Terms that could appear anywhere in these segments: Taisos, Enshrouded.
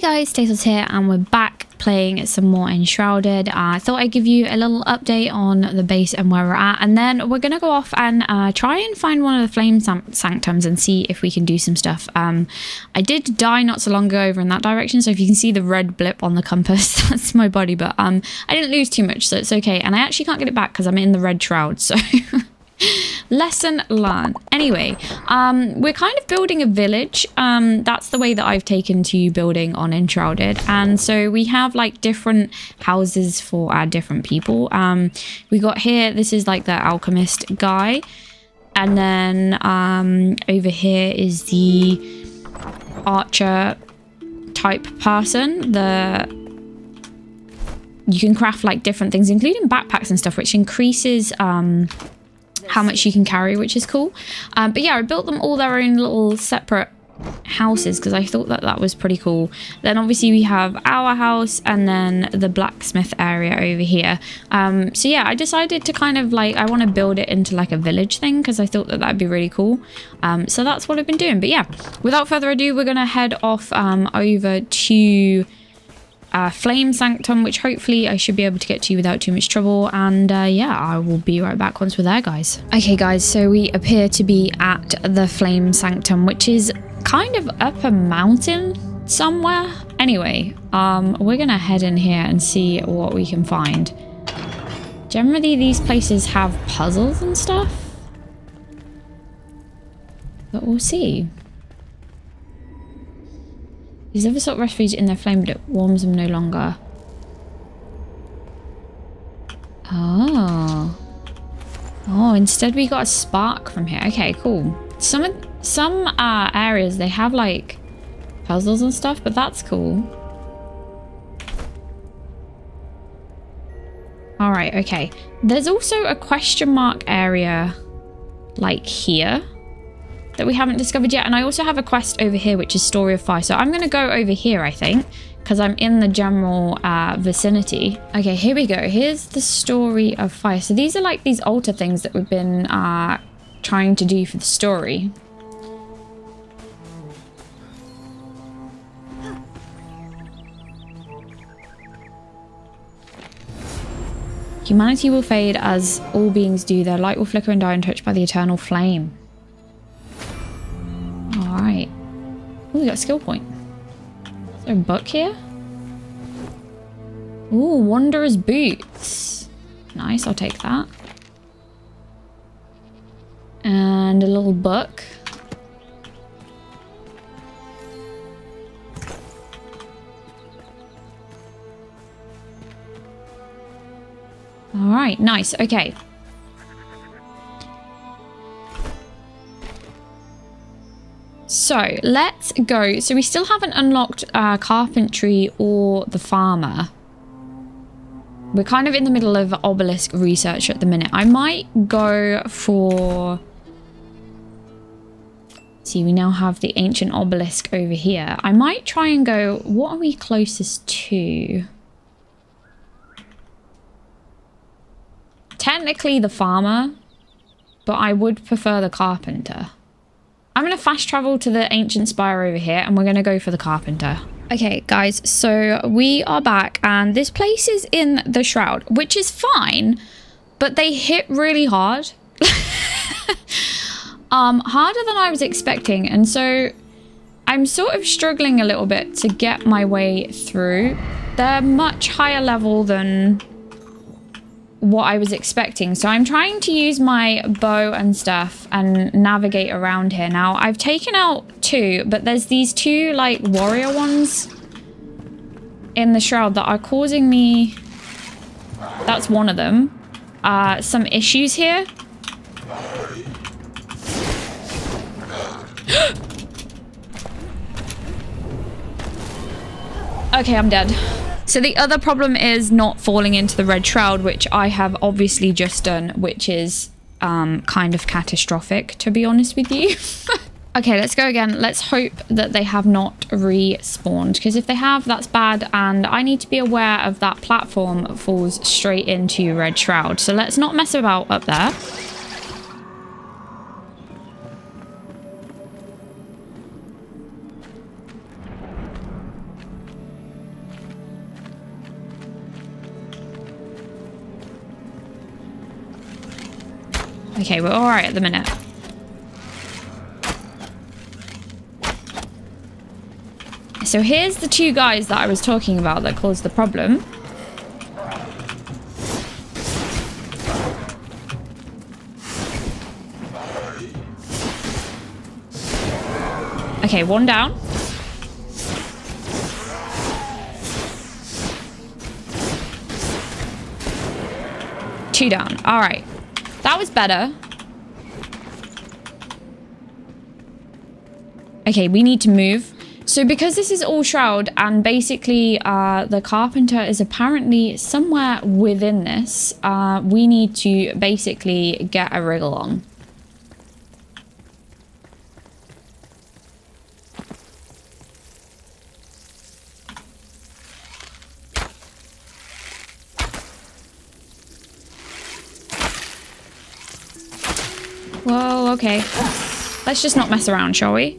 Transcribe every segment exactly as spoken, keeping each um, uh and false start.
Hey guys, Taisos here and we're back playing some more Enshrouded. Uh, I thought I'd give you a little update on the base and where we're at, and then we're gonna go off and uh, try and find one of the flame sanctums and see if we can do some stuff. Um, I did die not so long ago over in that direction, so if you can see the red blip on the compass, that's my body, but um, I didn't lose too much, so it's okay. And I actually can't get it back because I'm in the red shroud, so... Lesson learned. Anyway, um, we're kind of building a village. Um, that's the way that I've taken to building on Enshrouded. And so we have like different houses for our different people. Um, we got here, this is like the alchemist guy. And then um, over here is the archer type person. The You can craft like different things, including backpacks and stuff, which increases... Um, how much you can carry, which is cool. Um, but yeah, I built them all their own little separate houses because I thought that that was pretty cool. Then obviously we have our house and then the blacksmith area over here. Um, so yeah, I decided to kind of like, I want to build it into like a village thing because I thought that that'd be really cool. Um, so that's what I've been doing. But yeah, without further ado, we're going to head off um, over to... Uh, flame sanctum, which hopefully I should be able to get to without too much trouble, and uh, yeah, I will be right back once we're there, guys. Okay guys, so we appear to be at the flame sanctum, which is kind of up a mountain somewhere. Anyway, um, we're gonna head in here and see what we can find. Generally these places have puzzles and stuff, but we'll see. These ever sought refuge in their flame, but it warms them no longer. Oh. Oh, instead we got a spark from here. Okay, cool. Some some uh, areas, they have, like, puzzles and stuff, but that's cool. Alright, okay. There's also a question mark area, like, here. That we haven't discovered yet, and I also have a quest over here which is Story of Fire, so I'm gonna go over here I think because I'm in the general uh, vicinity. Okay, here we go. Here's the Story of Fire. So these are like these altar things that we've been uh, trying to do for the story. Humanity will fade as all beings do. Their light will flicker and die untouched by the eternal flame. Alright. Oh, we got a skill point. Is there a book here? Ooh, Wanderer's Boots. Nice, I'll take that. And a little book. Alright, nice. Okay. So let's go. So we still haven't unlocked uh, carpentry or the farmer. We're kind of in the middle of obelisk research at the minute. I might go for... See, we now have the ancient obelisk over here. I might try and go, what are we closest to? Technically the farmer, but I would prefer the carpenter. I'm going to fast travel to the ancient spire over here and we're going to go for the carpenter. Okay guys, so we are back and this place is in the shroud, which is fine, but they hit really hard. um, harder than I was expecting, and so I'm sort of struggling a little bit to get my way through. They're much higher level than what I was expecting, so I'm trying to use my bow and stuff and navigate around here. Now I've taken out two, but there's these two like warrior ones in the shroud that are causing me, that's one of them, uh, some issues here. Okay, I'm dead. So the other problem is not falling into the red shroud, which I have obviously just done, which is um, kind of catastrophic, to be honest with you. Okay, let's go again. Let's hope that they have not respawned, because if they have, that's bad, and I need to be aware of that platform that falls straight into red shroud. So let's not mess about up there. Okay, we're all right at the minute. So here's the two guys that I was talking about that caused the problem. Okay, one down. Two down. All right. That was better. Okay, we need to move. So because this is all shroud and basically uh, the carpenter is apparently somewhere within this, uh, we need to basically get a wriggle on. Whoa, okay. Let's just not mess around, shall we?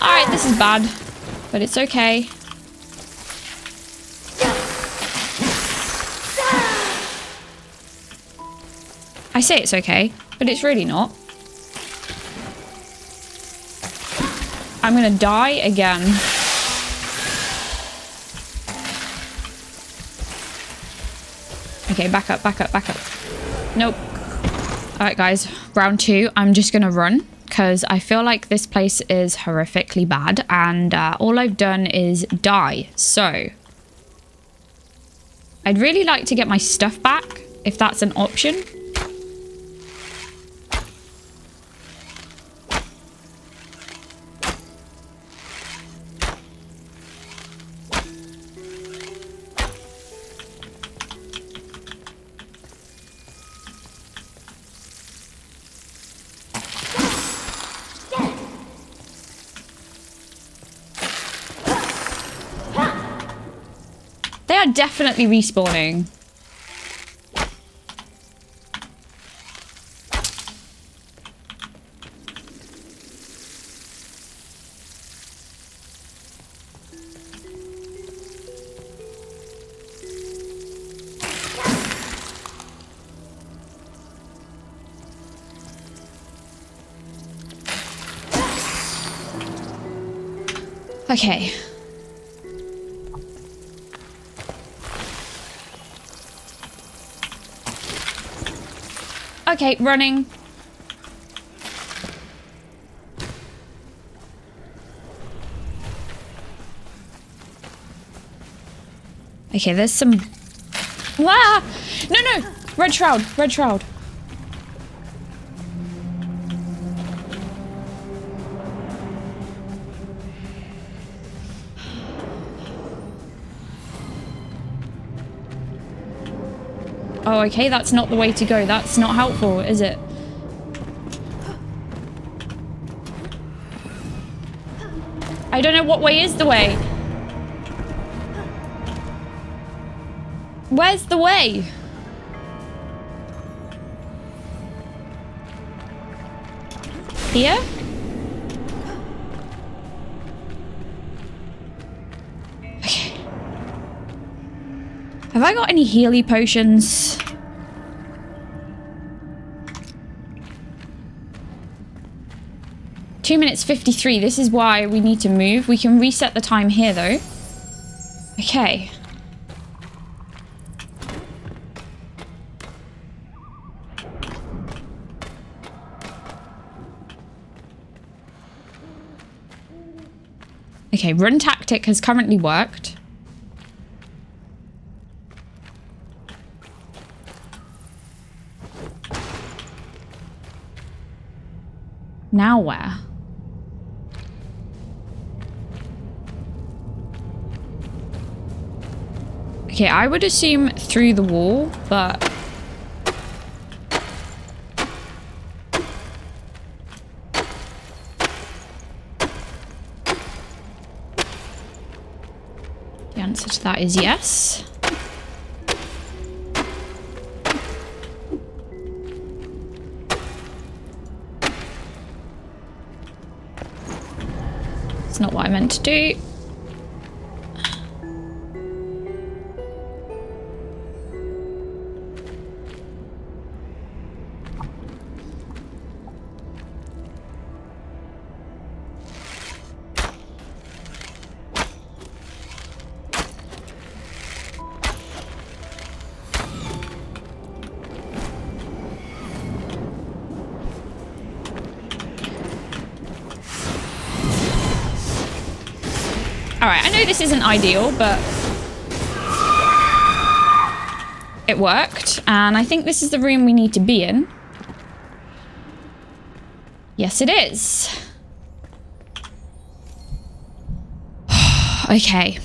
Alright, this is bad, but it's okay. I say it's okay, but it's really not. I'm gonna die again. Okay, back up, back up, back up. Nope. Alright guys, round two. I'm just gonna run because I feel like this place is horrifically bad and uh, all I've done is die. So, I'd really like to get my stuff back if that's an option. Definitely respawning. Okay. Okay, running. Okay, there's some... Wah! No, no! Red shroud, red shroud. Oh, okay, that's not the way to go. That's not helpful, is it? I don't know what way is the way. Where's the way? Here? Okay. Have I got any healy potions? two minutes fifty-three. This is why we need to move. We can reset the time here, though. Okay. Okay, run tactic has currently worked. Now where? Okay, I would assume through the wall, but... The answer to that is yes. not what I meant to do. Alright, I know this isn't ideal, but it worked. And I think this is the room we need to be in. Yes, it is. Okay.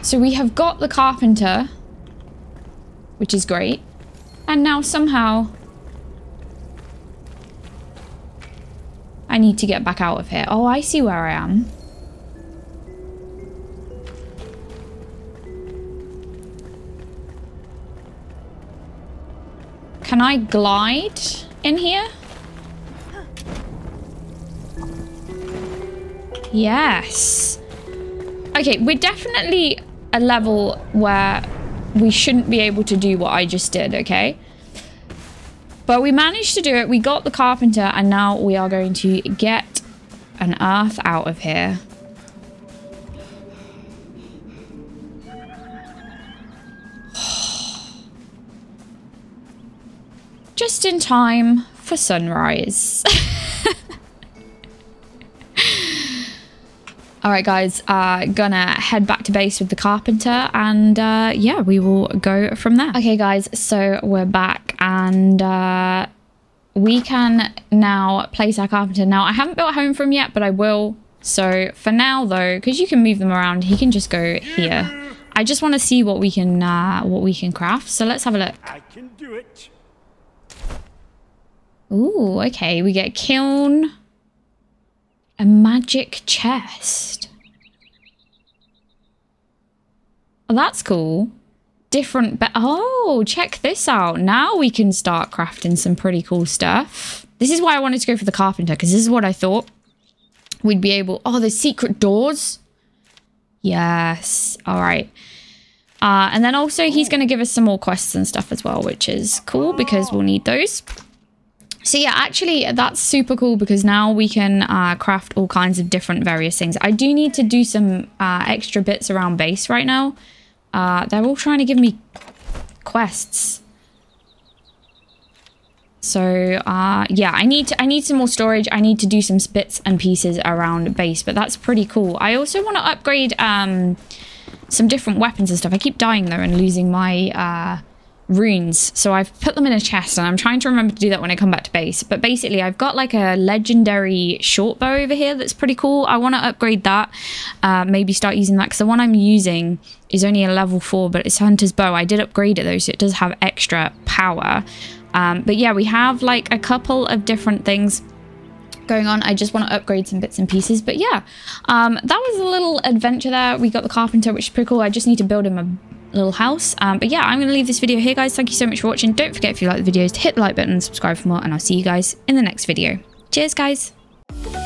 So we have got the carpenter, which is great. And now somehow I need to get back out of here. Oh, I see where I am. Can I glide in here? Yes. Okay, we're definitely a level where we shouldn't be able to do what I just did, okay? But we managed to do it. We got the carpenter, and now we are going to get an earth out of here. Just in time for sunrise. All right, guys, uh, gonna head back to base with the carpenter, and uh, yeah, we will go from there. Okay, guys, so we're back, and uh, we can now place our carpenter. Now, I haven't built a home for him yet, but I will. So for now, though, because you can move them around, he can just go here. I just want to see what we can uh, what we can craft. So let's have a look. I can do it. Ooh, okay, we get kiln. A magic chest. Oh, that's cool. Different. Oh, check this out. Now we can start crafting some pretty cool stuff. This is why I wanted to go for the carpenter, because this is what I thought we'd be able. Oh, there's secret doors. Yes. All right. Uh, and then also he's going to give us some more quests and stuff as well, which is cool because we'll need those. So yeah, actually, that's super cool because now we can uh, craft all kinds of different various things. I do need to do some uh, extra bits around base right now. Uh, they're all trying to give me quests. So uh, yeah, I need to, I need some more storage. I need to do some bits and pieces around base, but that's pretty cool. I also want to upgrade um, some different weapons and stuff. I keep dying though and losing my... Uh, runes, so I've put them in a chest, and I'm trying to remember to do that when I come back to base. But basically I've got like a legendary short bow over here that's pretty cool. I want to upgrade that, uh, maybe start using that, because the one I'm using is only a level four, but it's Hunter's Bow. I did upgrade it though, so it does have extra power. Um, but yeah, we have like a couple of different things going on. I just want to upgrade some bits and pieces, but yeah, um, that was a little adventure there. We got the carpenter, which is pretty cool. I just need to build him a little house. Um, but yeah, I'm going to leave this video here, guys. Thank you so much for watching. Don't forget, if you like the videos, to hit the like button and subscribe for more, and I'll see you guys in the next video. Cheers, guys.